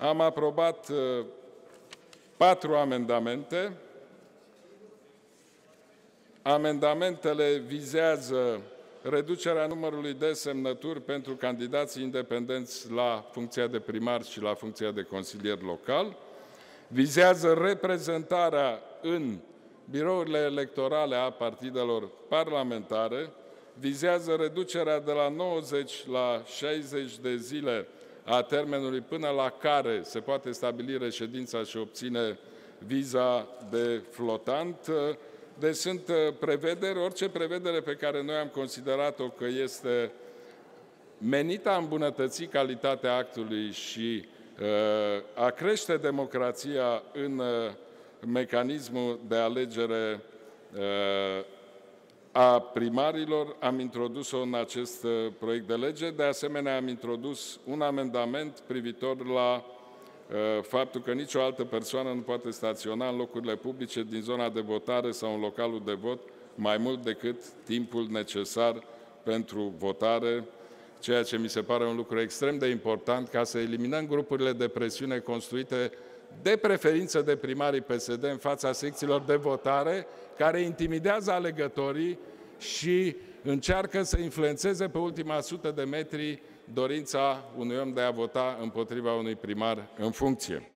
am aprobat 4 amendamente. Amendamentele vizează reducerea numărului de semnături pentru candidații independenți la funcția de primar și la funcția de consilier local, vizează reprezentarea în birourile electorale a partidelor parlamentare, vizează reducerea de la 90 la 60 de zile a termenului până la care se poate stabili reședința și obține viza de flotant. Deci sunt prevederi, orice prevedere pe care noi am considerat-o că este menită a îmbunătăți calitatea actului și a crește democrația în mecanismul de alegere a primarilor, am introdus-o în acest proiect de lege. De asemenea, am introdus un amendament privitor la faptul că nicio altă persoană nu poate staționa în locurile publice din zona de votare sau în localul de vot mai mult decât timpul necesar pentru votare, ceea ce mi se pare un lucru extrem de important ca să eliminăm grupurile de presiune construite de preferință de primarii PSD în fața secțiilor de votare, care intimidează alegătorii și încearcă să influențeze pe ultima sută de metri dorința unui om de a vota împotriva unui primar în funcție.